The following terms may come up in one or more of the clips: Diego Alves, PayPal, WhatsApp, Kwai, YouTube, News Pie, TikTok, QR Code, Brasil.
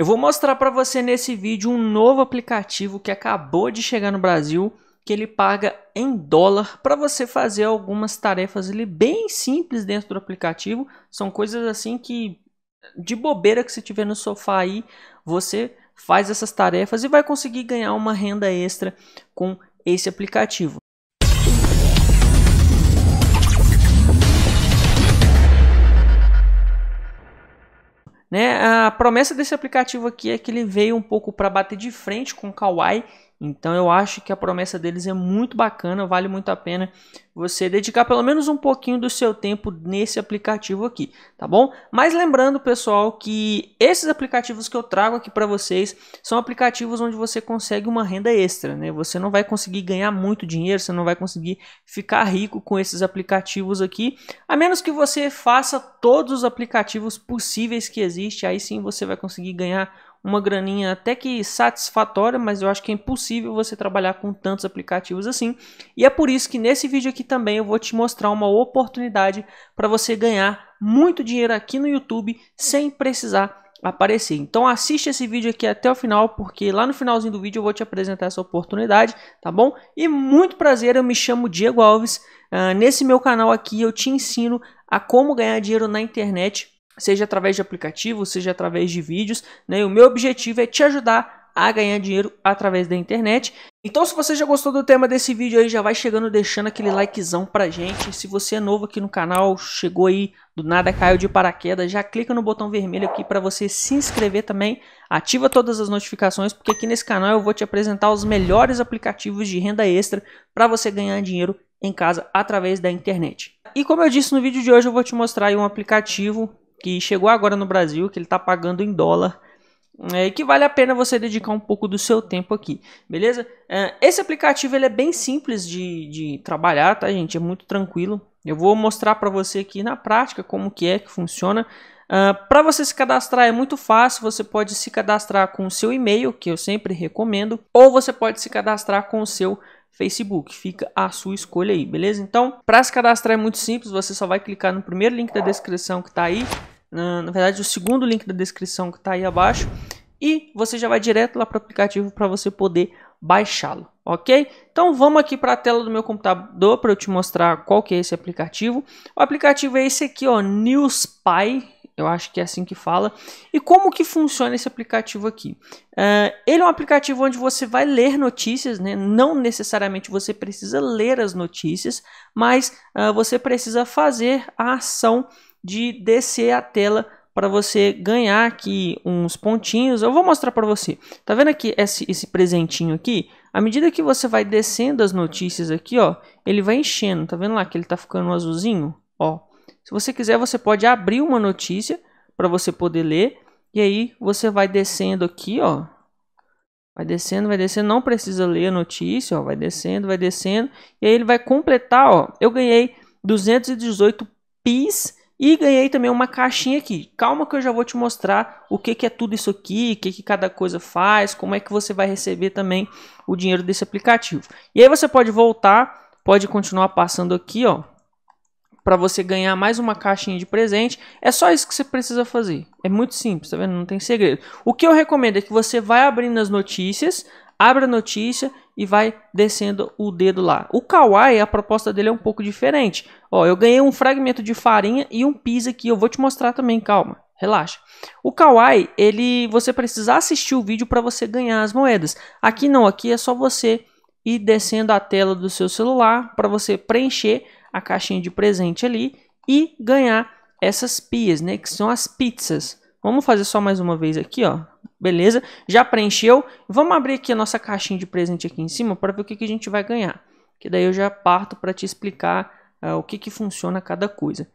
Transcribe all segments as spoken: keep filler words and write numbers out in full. Eu vou mostrar para você nesse vídeo um novo aplicativo que acabou de chegar no Brasil, que ele paga em dólar para você fazer algumas tarefas ali bem simples dentro do aplicativo. São coisas assim que de bobeira que você tiver no sofá aí, você faz essas tarefas e vai conseguir ganhar uma renda extra com esse aplicativo. Né? A promessa desse aplicativo aqui é que ele veio um pouco para bater de frente com o Kwai, então eu acho que a promessa deles é muito bacana, vale muito a pena você dedicar pelo menos um pouquinho do seu tempo nesse aplicativo aqui, tá bom? Mas lembrando, pessoal, que esses aplicativos que eu trago aqui para vocês são aplicativos onde você consegue uma renda extra, né? Você não vai conseguir ganhar muito dinheiro, você não vai conseguir ficar rico com esses aplicativos aqui, a menos que você faça todos os aplicativos possíveis que existem. Aí sim você vai conseguir ganhar uma graninha até que satisfatória, mas eu acho que é impossível você trabalhar com tantos aplicativos assim. E é por isso que nesse vídeo aqui também eu vou te mostrar uma oportunidade para você ganhar muito dinheiro aqui no YouTube sem precisar aparecer. Então assiste esse vídeo aqui até o final, porque lá no finalzinho do vídeo eu vou te apresentar essa oportunidade, tá bom? E muito prazer, eu me chamo Diego Alves. Uh, nesse meu canal aqui eu te ensino a como ganhar dinheiro na internet, seja através de aplicativos, seja através de vídeos, né? E o meu objetivo é te ajudar a ganhar dinheiro através da internet. Então, se você já gostou do tema desse vídeo aí, já vai chegando, deixando aquele likezão pra gente. Se você é novo aqui no canal, chegou aí do nada, caiu de paraquedas, já clica no botão vermelho aqui para você se inscrever também. Ativa todas as notificações, porque aqui nesse canal eu vou te apresentar os melhores aplicativos de renda extra para você ganhar dinheiro em casa através da internet. E como eu disse no vídeo de hoje, eu vou te mostrar aí um aplicativo que chegou agora no Brasil, que ele está pagando em dólar, é, e que vale a pena você dedicar um pouco do seu tempo aqui, beleza? É, esse aplicativo ele é bem simples de, de trabalhar, tá, gente? É muito tranquilo. Eu vou mostrar para você aqui na prática como que é que funciona. Uh, para você se cadastrar é muito fácil, você pode se cadastrar com o seu e-mail, que eu sempre recomendo, ou você pode se cadastrar com o seu Facebook, fica a sua escolha aí, beleza? Então, para se cadastrar é muito simples, você só vai clicar no primeiro link da descrição que está aí, na, na verdade o segundo link da descrição que está aí abaixo, e você já vai direto lá para o aplicativo para você poder baixá-lo, ok? Então vamos aqui para a tela do meu computador para eu te mostrar qual que é esse aplicativo. O aplicativo é esse aqui, ó, News Pie. Eu acho que é assim que fala. E como que funciona esse aplicativo aqui? Uh, ele é um aplicativo onde você vai ler notícias, né? Não necessariamente você precisa ler as notícias, mas uh, você precisa fazer a ação de descer a tela para você ganhar aqui uns pontinhos. Eu vou mostrar para você. Tá vendo aqui esse, esse presentinho aqui? À medida que você vai descendo as notícias aqui, ó, ele vai enchendo. Tá vendo lá que ele tá ficando azulzinho? Ó. Se você quiser, você pode abrir uma notícia para você poder ler. E aí você vai descendo aqui, ó. Vai descendo, vai descendo. Não precisa ler a notícia, ó. Vai descendo, vai descendo. E aí ele vai completar, ó. Eu ganhei duzentos e dezoito pis e ganhei também uma caixinha aqui. Calma que eu já vou te mostrar o que que é tudo isso aqui, o que que cada coisa faz, como é que você vai receber também o dinheiro desse aplicativo. E aí você pode voltar, pode continuar passando aqui, ó, para você ganhar mais uma caixinha de presente. É só isso que você precisa fazer. É muito simples, tá vendo? Não tem segredo. O que eu recomendo é que você vai abrindo as notícias, abre a notícia e vai descendo o dedo lá. O Kwai, a proposta dele é um pouco diferente. Ó, eu ganhei um fragmento de farinha e um pis aqui. Eu vou te mostrar também, calma. Relaxa. O Kwai, ele, você precisa assistir o vídeo para você ganhar as moedas. Aqui não, aqui é só você ir descendo a tela do seu celular para você preencher a caixinha de presente ali e ganhar essas pias, né? Que são as pizzas. Vamos fazer só mais uma vez aqui, ó. Beleza? Já preencheu. Vamos abrir aqui a nossa caixinha de presente aqui em cima para ver o que que a gente vai ganhar. Que daí eu já parto para te explicar uh, o que que funciona cada coisa.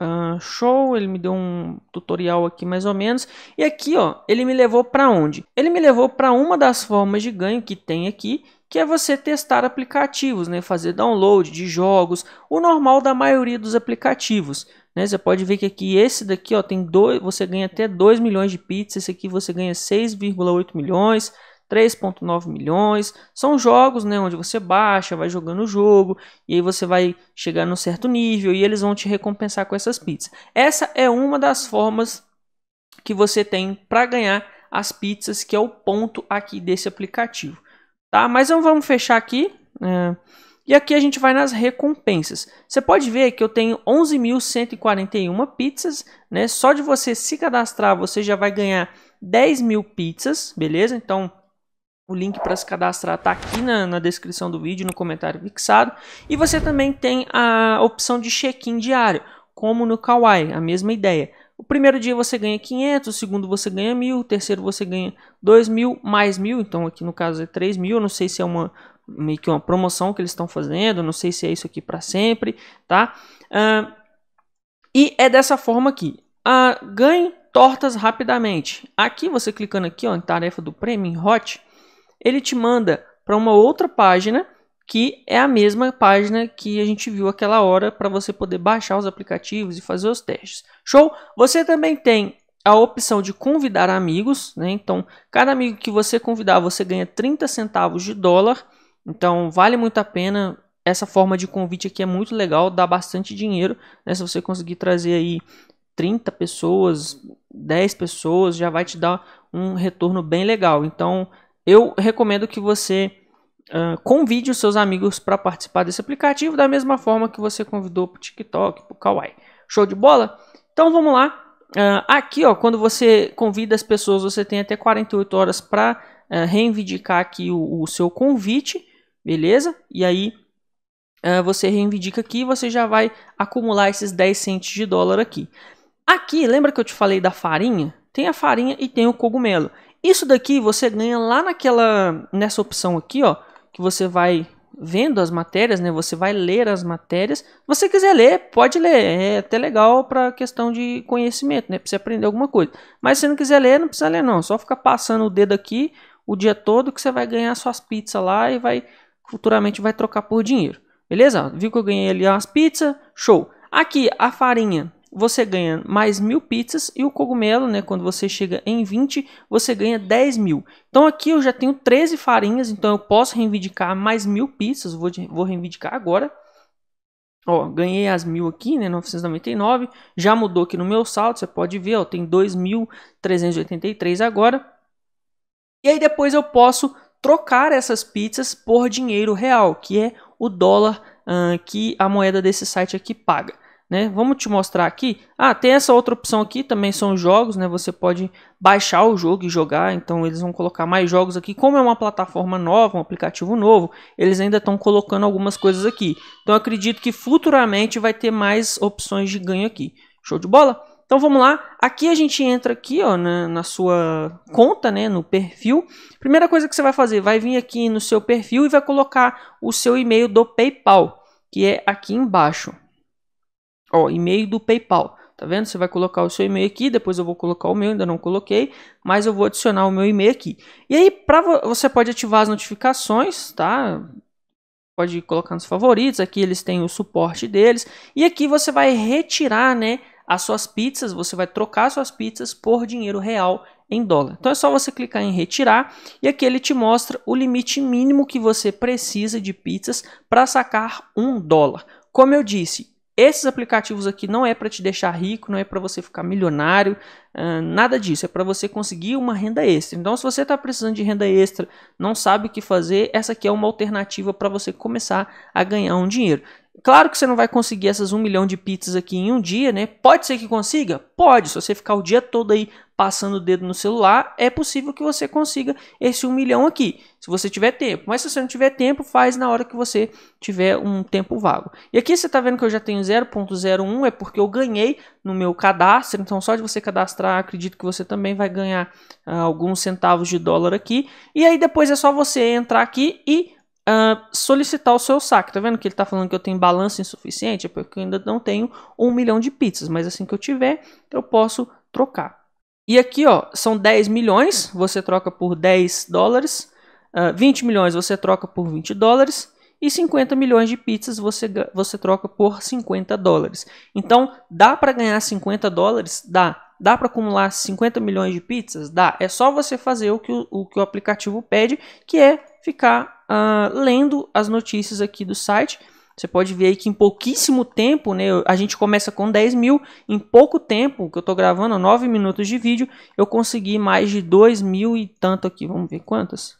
Uh, show, ele me deu um tutorial aqui mais ou menos. E aqui, ó, ele me levou para onde? Ele me levou para uma das formas de ganho que tem aqui, que é você testar aplicativos, né? Fazer download de jogos, o normal da maioria dos aplicativos, né? Você pode ver que aqui esse daqui, ó, tem dois, você ganha até dois milhões de pizzas, esse aqui você ganha seis vírgula oito milhões, três vírgula nove milhões. São jogos, né, onde você baixa, vai jogando o jogo e aí você vai chegar num certo nível e eles vão te recompensar com essas pizzas. Essa é uma das formas que você tem para ganhar as pizzas, que é o ponto aqui desse aplicativo, tá? Mas não vamos fechar aqui, né? E aqui a gente vai nas recompensas. Você pode ver que eu tenho onze mil cento e quarenta e uma pizzas, né? Só de você se cadastrar, você já vai ganhar dez mil pizzas, beleza? Então, o link para se cadastrar está aqui na, na descrição do vídeo, no comentário fixado. E você também tem a opção de check-in diário, como no Kwai, a mesma ideia. O primeiro dia você ganha quinhentos, o segundo você ganha mil, o terceiro você ganha dois mil, mais mil, então aqui no caso é três mil, eu não sei se é uma... meio que uma promoção que eles estão fazendo, não sei se é isso aqui para sempre, tá? Uh, e é dessa forma aqui. Uh, ganhe tortas rapidamente. Aqui, você clicando aqui, ó, em tarefa do Premium Hot, ele te manda para uma outra página, que é a mesma página que a gente viu aquela hora, para você poder baixar os aplicativos e fazer os testes. Show? Você também tem a opção de convidar amigos, né? Então, cada amigo que você convidar, você ganha trinta centavos de dólar. Então, vale muito a pena, essa forma de convite aqui é muito legal, dá bastante dinheiro, né? Se você conseguir trazer aí trinta pessoas, dez pessoas, já vai te dar um retorno bem legal. Então, eu recomendo que você uh, convide os seus amigos para participar desse aplicativo, da mesma forma que você convidou para o TikTok, para o Kwai. Show de bola? Então, vamos lá. Uh, aqui, ó, quando você convida as pessoas, você tem até quarenta e oito horas para uh, reivindicar aqui o, o seu convite. Beleza? E aí uh, você reivindica aqui e você já vai acumular esses dez centes de dólar aqui. Aqui, lembra que eu te falei da farinha? Tem a farinha e tem o cogumelo. Isso daqui você ganha lá naquela, nessa opção aqui, ó, que você vai vendo as matérias, né? Você vai ler as matérias. Se você quiser ler, pode ler. É até legal para questão de conhecimento, né? Para você aprender alguma coisa. Mas se você não quiser ler, não precisa ler não. Só fica passando o dedo aqui o dia todo que você vai ganhar suas pizzas lá e vai... futuramente vai trocar por dinheiro, beleza? Viu que eu ganhei ali umas pizzas, show. Aqui, a farinha, você ganha mais mil pizzas e o cogumelo, né? Quando você chega em vinte, você ganha dez mil. Então aqui eu já tenho treze farinhas, então eu posso reivindicar mais mil pizzas, vou, vou reivindicar agora. Ó, ganhei as mil aqui, né, novecentos e noventa e nove, já mudou aqui no meu saldo, você pode ver, ó, tem dois mil trezentos e oitenta e três agora. E aí depois eu posso... trocar essas pizzas por dinheiro real, que é o dólar uh, que a moeda desse site aqui paga, né? Vamos te mostrar aqui. Ah, tem essa outra opção aqui, também são jogos, né? Você pode baixar o jogo e jogar, então eles vão colocar mais jogos aqui. Como é uma plataforma nova, um aplicativo novo, eles ainda estão colocando algumas coisas aqui. Então eu acredito que futuramente vai ter mais opções de ganho aqui. Show de bola? Então vamos lá, aqui a gente entra aqui, ó, na, na sua conta, né, no perfil. Primeira coisa que você vai fazer, vai vir aqui no seu perfil e vai colocar o seu e-mail do PayPal, que é aqui embaixo. Ó, e-mail do PayPal, tá vendo? Você vai colocar o seu e-mail aqui, depois eu vou colocar o meu, ainda não coloquei, mas eu vou adicionar o meu e-mail aqui. E aí, pra vo- você pode ativar as notificações, tá? Pode colocar nos favoritos, aqui eles têm o suporte deles. E aqui você vai retirar, né, as suas pizzas, você vai trocar suas pizzas por dinheiro real em dólar. Então é só você clicar em retirar e aqui ele te mostra o limite mínimo que você precisa de pizzas para sacar um dólar. Como eu disse, esses aplicativos aqui não é para te deixar rico, não é para você ficar milionário, uh, nada disso, é para você conseguir uma renda extra. Então se você está precisando de renda extra, não sabe o que fazer, essa aqui é uma alternativa para você começar a ganhar um dinheiro. Claro que você não vai conseguir essas um milhão de pizzas aqui em um dia, né? Pode ser que consiga? Pode. Se você ficar o dia todo aí passando o dedo no celular, é possível que você consiga esse um milhão aqui, se você tiver tempo. Mas se você não tiver tempo, faz na hora que você tiver um tempo vago. E aqui você tá vendo que eu já tenho zero ponto zero um, é porque eu ganhei no meu cadastro. Então só de você cadastrar, acredito que você também vai ganhar ah, alguns centavos de dólar aqui. E aí depois é só você entrar aqui e... Uh, solicitar o seu saque. Tá vendo que ele tá falando que eu tenho balanço insuficiente? É porque eu ainda não tenho um milhão de pizzas, mas assim que eu tiver, eu posso trocar. E aqui, ó, são dez milhões, você troca por dez dólares, uh, vinte milhões você troca por vinte dólares, e cinquenta milhões de pizzas você, você troca por cinquenta dólares. Então, dá para ganhar cinquenta dólares? Dá. Dá para acumular cinquenta milhões de pizzas? Dá. É só você fazer o que o, o, que o aplicativo pede, que é ficar uh, lendo as notícias aqui do site Você pode ver aí que em pouquíssimo tempo, né, a gente começa com dez mil, em pouco tempo, que eu estou gravando nove minutos de vídeo, eu consegui mais de dois mil e tanto aqui, vamos ver quantas?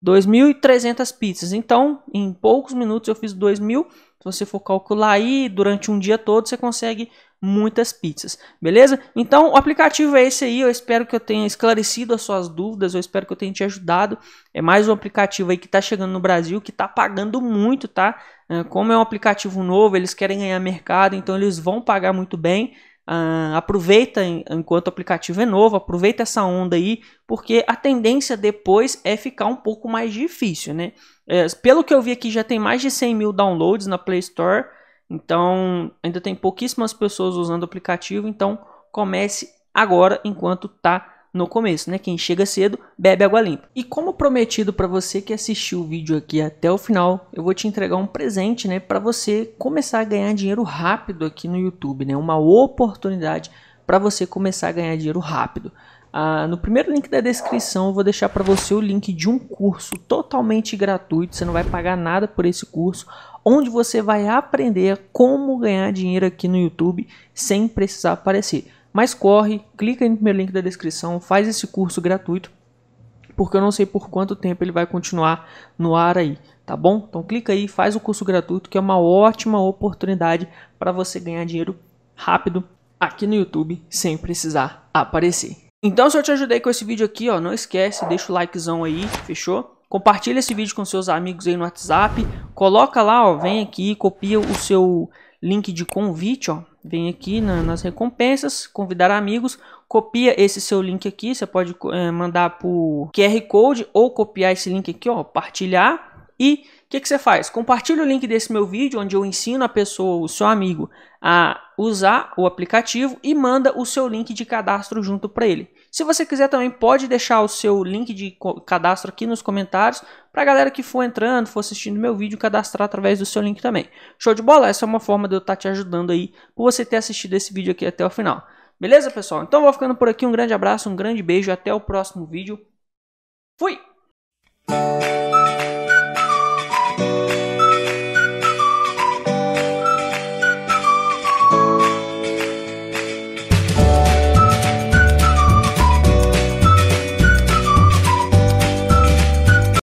dois mil e trezentas pizzas, então em poucos minutos eu fiz dois mil, se você for calcular aí, durante um dia todo você consegue muitas pizzas, beleza? Então o aplicativo é esse aí, eu espero que eu tenha esclarecido as suas dúvidas, eu espero que eu tenha te ajudado. É mais um aplicativo aí que está chegando no Brasil, que está pagando muito, tá? Como é um aplicativo novo, eles querem ganhar mercado, então eles vão pagar muito bem. Uh, aproveita enquanto o aplicativo é novo, aproveita essa onda aí, porque a tendência depois é ficar um pouco mais difícil, né? É, pelo que eu vi aqui, já tem mais de cem mil downloads na Play Store, então ainda tem pouquíssimas pessoas usando o aplicativo, então comece agora enquanto tá no começo, né? Quem chega cedo bebe água limpa. E como prometido para você que assistiu o vídeo aqui até o final, eu vou te entregar um presente, né, para você começar a ganhar dinheiro rápido aqui no YouTube, né? Uma oportunidade para você começar a ganhar dinheiro rápido. Ah, no primeiro link da descrição eu vou deixar para você o link de um curso totalmente gratuito, você não vai pagar nada por esse curso, onde você vai aprender como ganhar dinheiro aqui no YouTube sem precisar aparecer. Mas corre, clica aí no primeiro link da descrição, faz esse curso gratuito, porque eu não sei por quanto tempo ele vai continuar no ar aí, tá bom? Então clica aí, faz o curso gratuito, que é uma ótima oportunidade para você ganhar dinheiro rápido aqui no YouTube, sem precisar aparecer. Então, se eu te ajudei com esse vídeo aqui, ó, não esquece, deixa o likezão aí, fechou? Compartilha esse vídeo com seus amigos aí no WhatsApp, coloca lá, ó, vem aqui, copia o seu link de convite, ó. Vem aqui na, nas recompensas, convidar amigos, copia esse seu link aqui, você pode é, mandar por Q R Code ou copiar esse link aqui, ó, partilhar. E o que, que você faz? Compartilha o link desse meu vídeo, onde eu ensino a pessoa, o seu amigo, a usar o aplicativo e manda o seu link de cadastro junto para ele. Se você quiser também pode deixar o seu link de cadastro aqui nos comentários, para a galera que for entrando, for assistindo meu vídeo, cadastrar através do seu link também. Show de bola? Essa é uma forma de eu estar te ajudando aí, por você ter assistido esse vídeo aqui até o final. Beleza, pessoal? Então vou ficando por aqui, um grande abraço, um grande beijo, até o próximo vídeo. Fui!